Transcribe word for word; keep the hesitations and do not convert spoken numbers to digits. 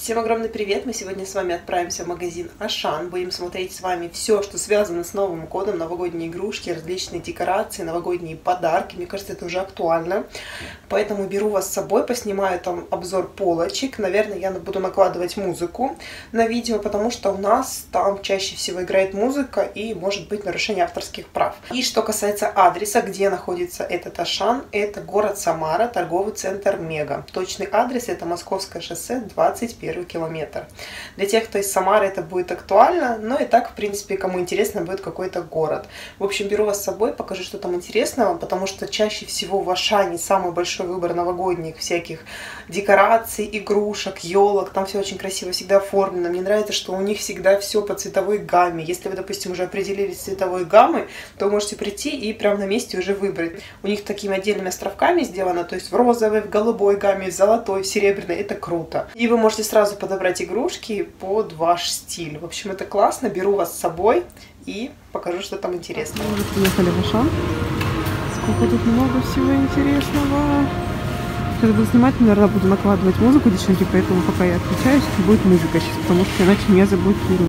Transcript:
Всем огромный привет! Мы сегодня с вами отправимся в магазин Ашан. Будем смотреть с вами все, что связано с Новым годом, новогодние игрушки, различные декорации, новогодние подарки. Мне кажется, это уже актуально. Поэтому беру вас с собой, поснимаю там обзор полочек. Наверное, я буду накладывать музыку на видео, потому что у нас там чаще всего играет музыка и может быть нарушение авторских прав. И что касается адреса, где находится этот Ашан, это город Самара, торговый центр Мега. Точный адрес — это Московское шоссе, двадцать первое. Километр. Для тех, кто из Самары, это будет актуально, но и так, в принципе, кому интересно будет какой-то город. В общем, беру вас с собой, покажу, что там интересного, потому что чаще всего в Ашане самый большой выбор новогодних всяких декораций, игрушек, елок. Там все очень красиво всегда оформлено. Мне нравится, что у них всегда все по цветовой гамме. Если вы, допустим, уже определились с цветовой гаммой, то можете прийти и прямо на месте уже выбрать. У них такими отдельными островками сделано, то есть в розовой, в голубой гамме, в золотой, в серебряной. Это круто. И вы можете сразу Сразу подобрать игрушки под ваш стиль. В общем, это классно. Беру вас с собой и покажу, что там интересного. Мы приехали в Ашан. Сколько тут много всего интересного. Сейчас буду снимать, наверное, буду накладывать музыку, девчонки, поэтому пока я отключаюсь, будет музыка сейчас, потому что иначе меня забудет.